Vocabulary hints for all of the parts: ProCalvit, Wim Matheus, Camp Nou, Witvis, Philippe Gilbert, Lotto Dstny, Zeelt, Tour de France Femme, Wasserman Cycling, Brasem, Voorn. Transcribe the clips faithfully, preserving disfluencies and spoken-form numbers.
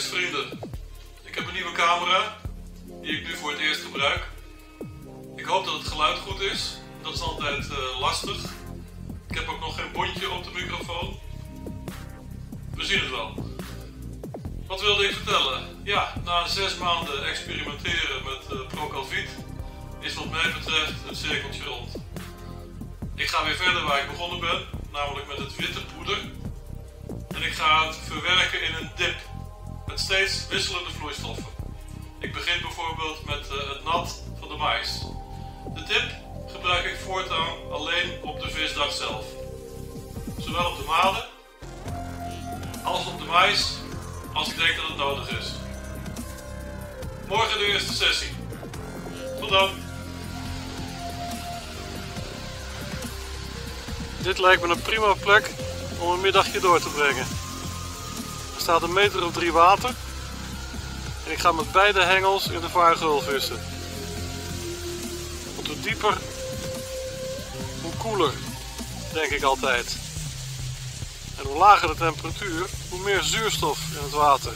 Visvrienden, ik heb een nieuwe camera die ik nu voor het eerst gebruik. Ik hoop dat het geluid goed is, dat is altijd uh, lastig. Ik heb ook nog geen bondje op de microfoon. We zien het wel. Wat wilde ik vertellen? Ja, na zes maanden experimenteren met uh, ProCalvit is wat mij betreft het cirkeltje rond. Ik ga weer verder waar ik begonnen ben, namelijk met het witte poeder. En ik ga het verwerken in een dip, met steeds wisselende vloeistoffen. Ik begin bijvoorbeeld met uh, het nat van de maïs. De dip gebruik ik voortaan alleen op de visdag zelf. Zowel op de malen, als op de maïs, als ik denk dat het nodig is. Morgen de eerste sessie. Tot dan! Dit lijkt me een prima plek om een middagje door te brengen. Er staat een meter of drie water en ik ga met beide hengels in de vaargeul vissen. Want hoe dieper, hoe koeler, denk ik altijd. En hoe lager de temperatuur, hoe meer zuurstof in het water.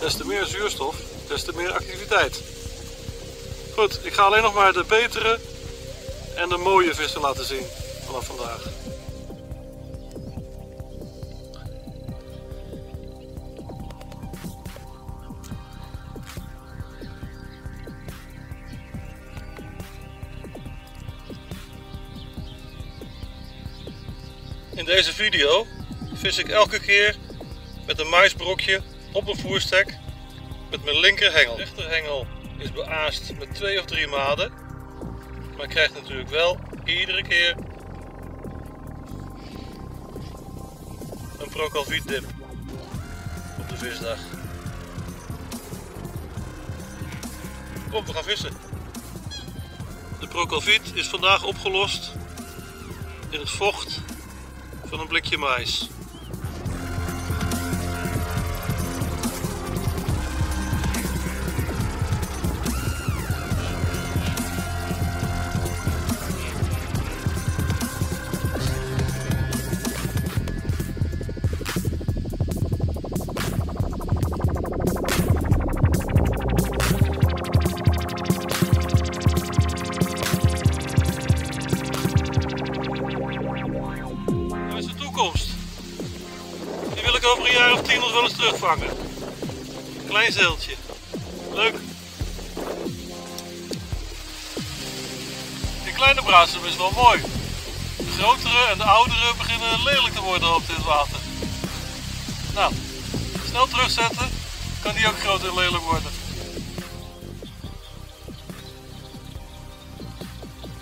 Des te meer zuurstof, des te meer activiteit. Goed, ik ga alleen nog maar de betere en de mooie vissen laten zien vanaf vandaag. In deze video vis ik elke keer met een maïsbrokje op een voerstek met mijn linkerhengel. De rechterhengel is beaast met twee of drie maden, maar krijgt natuurlijk wel iedere keer een ProCalvit dip op de visdag. Kom, we gaan vissen. De ProCalvit is vandaag opgelost in het vocht van een blikje maïs. Over een jaar of tien nog wel eens terugvangen. Klein zeeltje. Leuk. Die kleine brasem is wel mooi. De grotere en de oudere beginnen lelijk te worden op dit water. Nou, snel terugzetten, kan die ook groot en lelijk worden.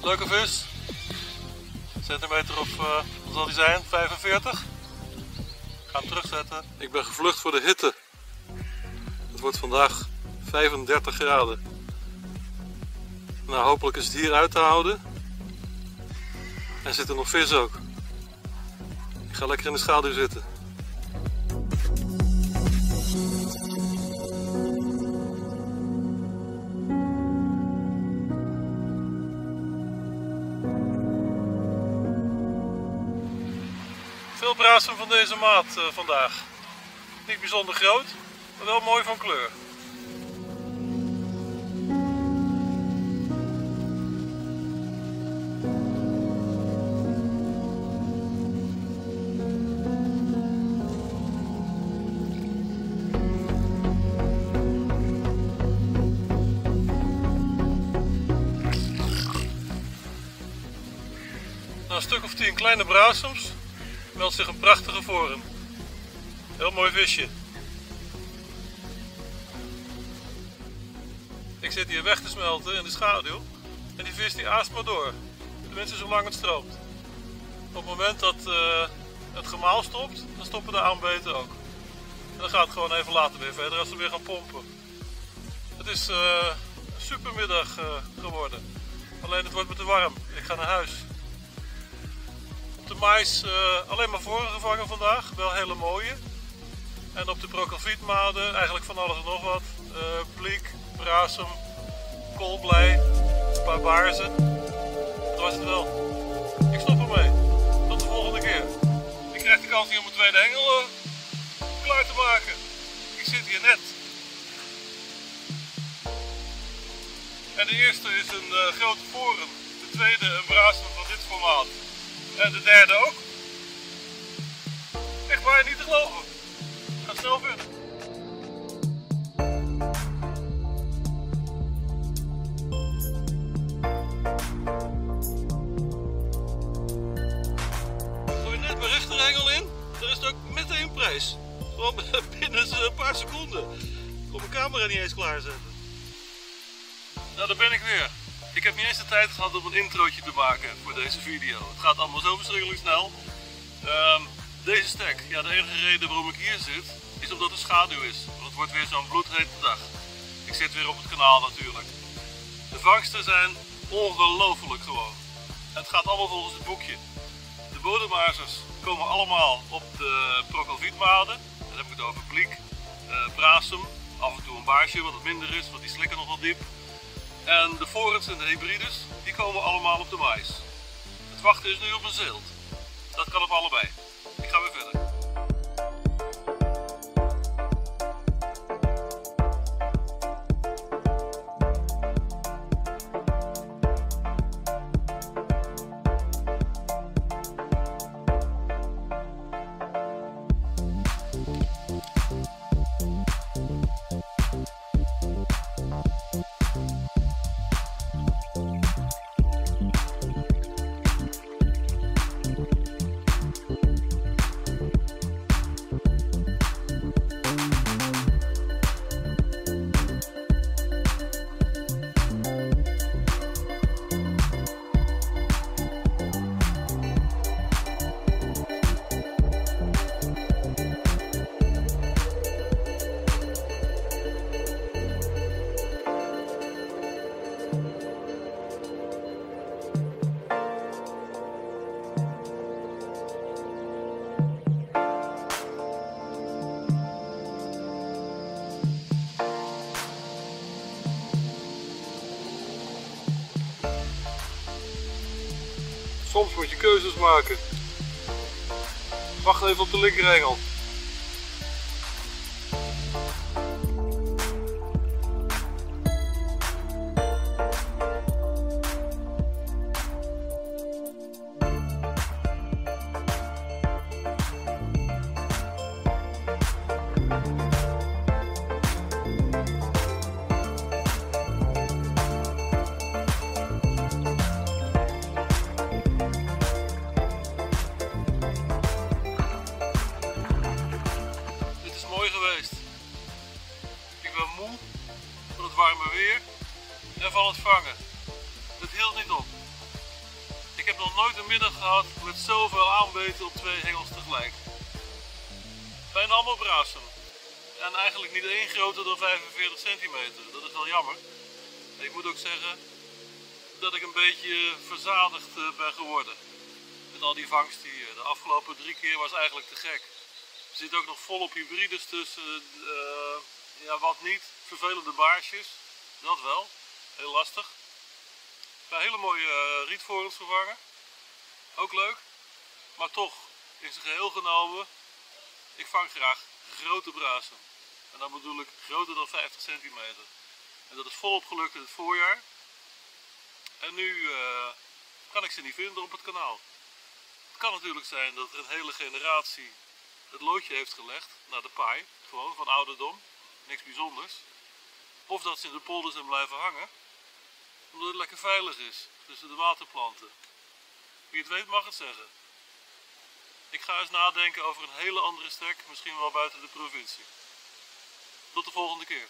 Leuke vis. Centimeter of, uh, wat zal die zijn? vijfenveertig. Ik ga hem terugzetten. Ik ben gevlucht voor de hitte. Het wordt vandaag vijfendertig graden. Nou, hopelijk is het hier uit te houden. En zit er nog vis ook. Ik ga lekker in de schaduw zitten. Veel brasem van deze maat vandaag. Niet bijzonder groot, maar wel mooi van kleur. Nou, een stuk of tien kleine brasems. Meldt zich een prachtige voorn. Heel mooi visje. Ik zit hier weg te smelten in de schaduw en die vis die aast maar door. Tenminste zolang het stroomt. Op het moment dat uh, het gemaal stopt, dan stoppen de aanbeten ook. En dan gaat het gewoon even later weer verder als we weer gaan pompen. Het is uh, een supermiddag uh, geworden. Alleen het wordt me te warm. Ik ga naar huis. De maïs uh, alleen maar voorn gevangen vandaag, wel hele mooie. En op de ProCalvit-maden eigenlijk van alles en nog wat. Uh, bliek, brasem, koolblij, een paar baarzen. Dat was het wel. Ik stop ermee. Tot de volgende keer. Ik krijg de kans hier om mijn tweede hengel uh, klaar te maken. je net. En de eerste is een uh, grote voorn, de tweede een Brasem van dit formaat en de derde ook. Echt waar, niet te geloven. We gaan snel verder. Gooi net mijn rechterengel in, daar is het ook meteen prijs. Gewoon binnen een paar seconden. Ik kon mijn camera niet eens klaarzetten. Nou, daar ben ik weer. Ik heb niet eens de tijd gehad om een introotje te maken voor deze video. Het gaat allemaal zo verschrikkelijk snel. Um, Deze stek, ja, de enige reden waarom ik hier zit, is omdat er schaduw is. Want het wordt weer zo'n bloedhete dag. Ik zit weer op het kanaal natuurlijk. De vangsten zijn ongelooflijk gewoon. En het gaat allemaal volgens het boekje. De bodemaarsers komen allemaal op de ProCalvit-maden. Dan heb ik het over bliek, eh, Brasem, af en toe een baarsje wat het minder is, want die slikken nog wel diep. En de voorens en de hybrides, die komen allemaal op de mais. Het wachten is nu op een zeelt. Dat kan op allebei. Ik ga weer verder. Soms moet je keuzes maken. Wacht even op de linkerengel. Warme weer en van het vangen. Het hield niet op. Ik heb nog nooit een middag gehad met zoveel aanbeten op twee hengels tegelijk. Bijna allemaal Brasem. En eigenlijk niet één groter dan vijfenveertig centimeter. Dat is wel jammer. Ik moet ook zeggen dat ik een beetje verzadigd ben geworden. Met al die vangst hier. De afgelopen drie keer was eigenlijk te gek. Er zit ook nog volop hybrides tussen. Uh, ja, wat niet. Vervelende baarsjes, dat wel, heel lastig. Een hele mooie uh, rietvorens vervangen, ook leuk, maar toch, in zijn geheel genomen, ik vang graag grote Brasem. En dan bedoel ik groter dan vijftig centimeter. En dat is volop gelukt in het voorjaar. En nu uh, kan ik ze niet vinden op het kanaal. Het kan natuurlijk zijn dat een hele generatie het loodje heeft gelegd, naar de paai, gewoon van ouderdom, niks bijzonders. Of dat ze in de polder zijn blijven hangen, omdat het lekker veilig is tussen de waterplanten. Wie het weet mag het zeggen. Ik ga eens nadenken over een hele andere stek, misschien wel buiten de provincie. Tot de volgende keer.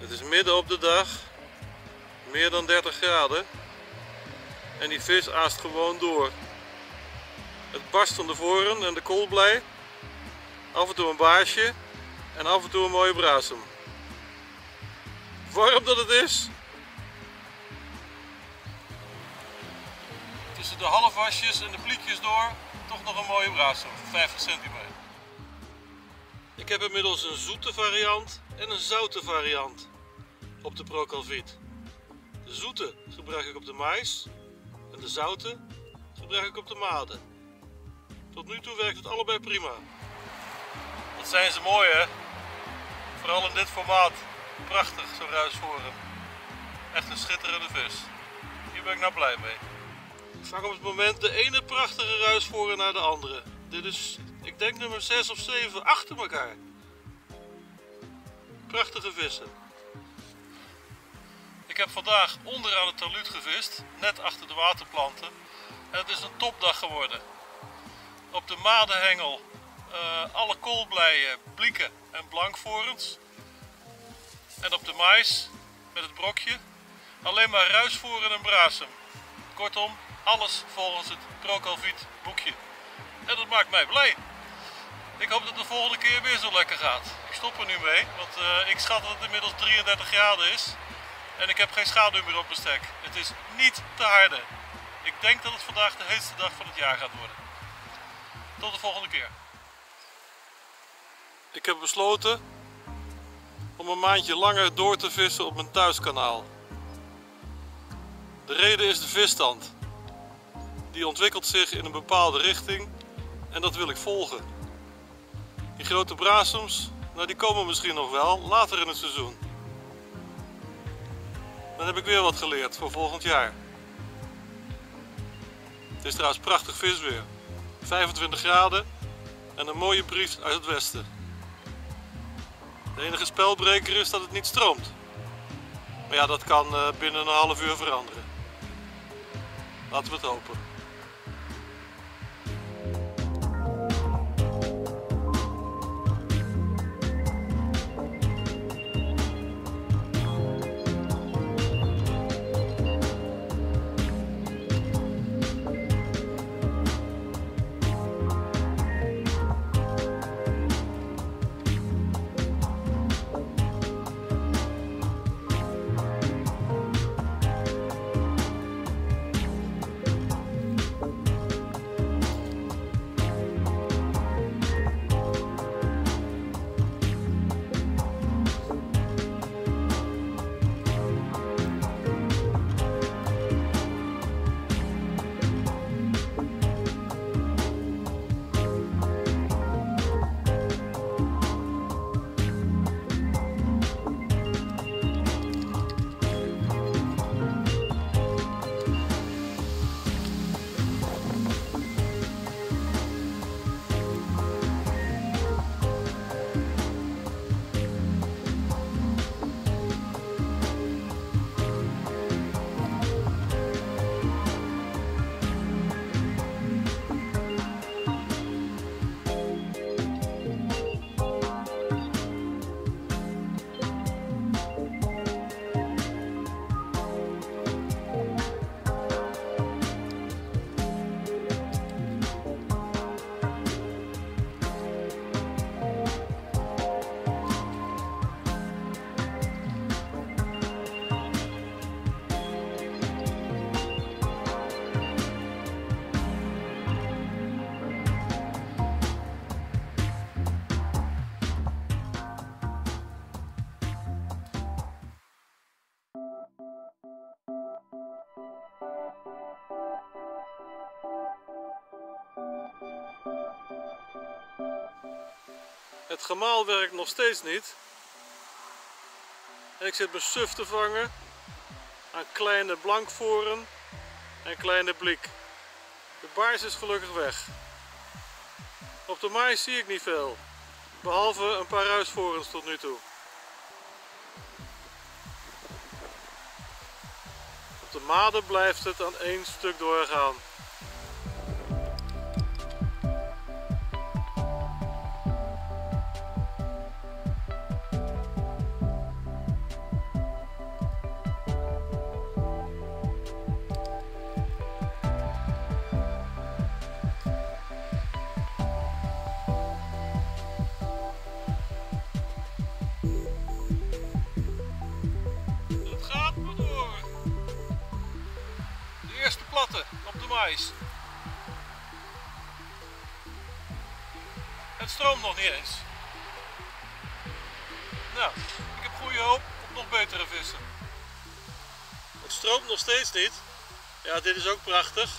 Het is midden op de dag, meer dan dertig graden. En die vis aast gewoon door. Het barst van de voorn en de koolblij. Af en toe een baarsje en af en toe een mooie Brasem. Warm dat het is. Tussen de halfwasjes en de pliekjes door toch nog een mooie Brasem van vijftig centimeter. Ik heb inmiddels een zoete variant en een zoute variant op de ProCalvit. zoete gebruik ik op de mais en de zoute gebruik ik op de maden. Tot nu toe werkt het allebei prima. Wat zijn ze mooi, hè? Vooral in dit formaat. Prachtig, zo'n ruisvoren. Echt een schitterende vis. Hier ben ik nou blij mee. Ik zag op het moment de ene prachtige ruisvoren naar de andere. Dit is, ik denk, nummer zes of zeven achter elkaar. Prachtige vissen. Ik heb vandaag onderaan het talud gevist, net achter de waterplanten. En het is een topdag geworden. Op de madenhengel uh, alle koolblijen, blieken en blankvorens. En op de mais, met het brokje, alleen maar ruisvoeren en brasem. Kortom, alles volgens het ProCalvit boekje. En dat maakt mij blij. Ik hoop dat het de volgende keer weer zo lekker gaat. Ik stop er nu mee, want uh, ik schat dat het inmiddels drieëndertig graden is. En ik heb geen schaduw meer op mijn stek. Het is niet te harde. Ik denk dat het vandaag de heetste dag van het jaar gaat worden. Tot de volgende keer. Ik heb besloten om een maandje langer door te vissen op mijn thuiskanaal. De reden is de visstand. Die ontwikkelt zich in een bepaalde richting en dat wil ik volgen. Die grote brasems, nou die komen misschien nog wel later in het seizoen. Dan heb ik weer wat geleerd voor volgend jaar. Het is trouwens prachtig visweer. vijfentwintig graden en een mooie bries uit het westen. De enige spelbreker is dat het niet stroomt. Maar ja, dat kan binnen een half uur veranderen. Laten we het hopen. Het gemaal werkt nog steeds niet. En ik zit mijn suf te vangen aan kleine blankvoren en kleine bliek. De baars is gelukkig weg. Op de mais zie ik niet veel, behalve een paar ruisvorens tot nu toe. Op de maden blijft het aan één stuk doorgaan. Op de mais. Het stroomt nog niet eens. Nou, ik heb goede hoop op nog betere vissen. stroomt nog steeds niet. Ja, dit is ook prachtig.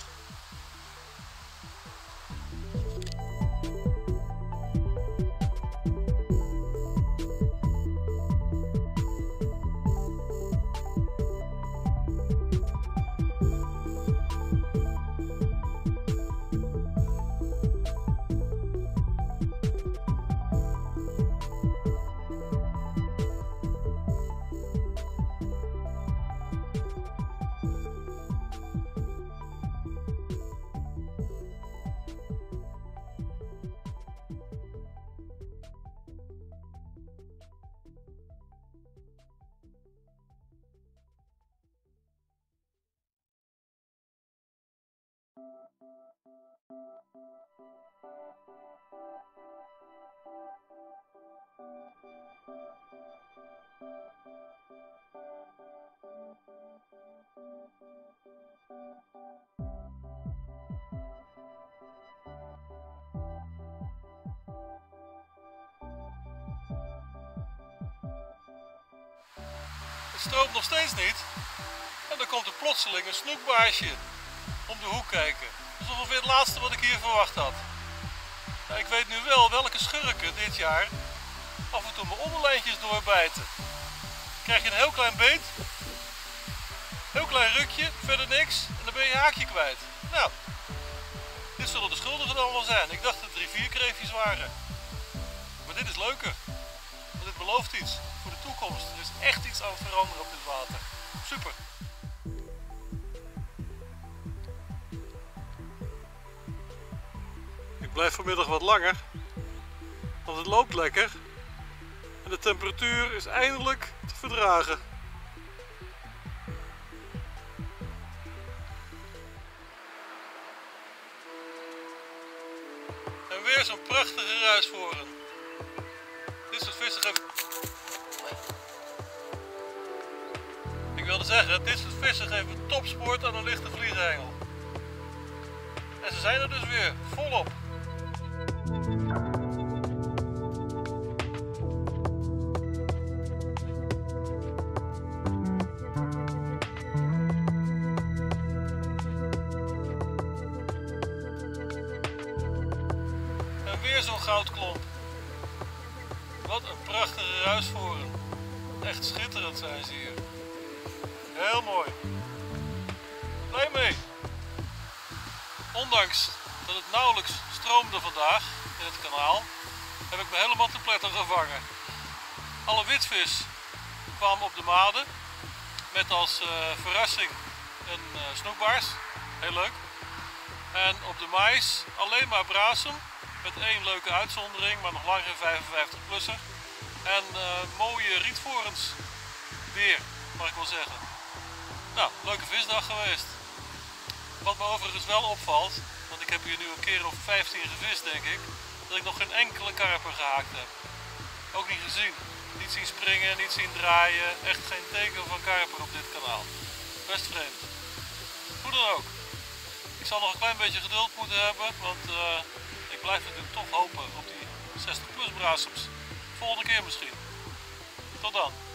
Het stroomt nog steeds niet en dan komt er plotseling een snoekbaasje om de hoek kijken. Dat is ongeveer het laatste wat ik hier verwacht had. Nou, ik weet nu wel welke schurken dit jaar af en toe mijn onderlijntjes doorbijten. Krijg je een heel klein beet, heel klein rukje, verder niks en dan ben je je haakje kwijt. Nou, dit zullen de schuldigen dan wel zijn. Ik dacht dat het rivierkreefjes waren, maar dit is leuker. Want dit belooft iets voor de toekomst. Er is echt iets aan het veranderen op dit water. Super! Ik blijf vanmiddag wat langer, want het loopt lekker en de temperatuur is eindelijk te verdragen. En weer zo'n prachtige ruisvoren. Dit soort vissen geven... Ik wilde zeggen, dit soort vissen geven topsport aan een lichte vliegengel. En ze zijn er dus weer, volop. En weer zo'n goudklomp. Wat een prachtige ruisvoren. Echt schitterend zijn ze hier. Heel mooi. Blij mee. Ondanks dat het nauwelijks stroomde vandaag in het kanaal, heb ik me helemaal te pletter gevangen. Alle witvis kwamen op de maden met als uh, verrassing een uh, snoekbaars, heel leuk. En op de mais alleen maar brasem, met één leuke uitzondering, maar nog lang geen vijfenvijftig plusser. En uh, mooie rietvorens weer, mag ik wel zeggen. Nou, leuke visdag geweest. Wat me overigens wel opvalt, want ik heb hier nu een keer of vijftien gevist denk ik, dat ik nog geen enkele karper gehaakt heb. Ook niet gezien. Niet zien springen, niet zien draaien, echt geen teken van karper op dit kanaal. Best vreemd. Hoe dan ook. Ik zal nog een klein beetje geduld moeten hebben, want uh, ik blijf natuurlijk toch hopen op die zestig plus brasems. Volgende keer misschien. Tot dan.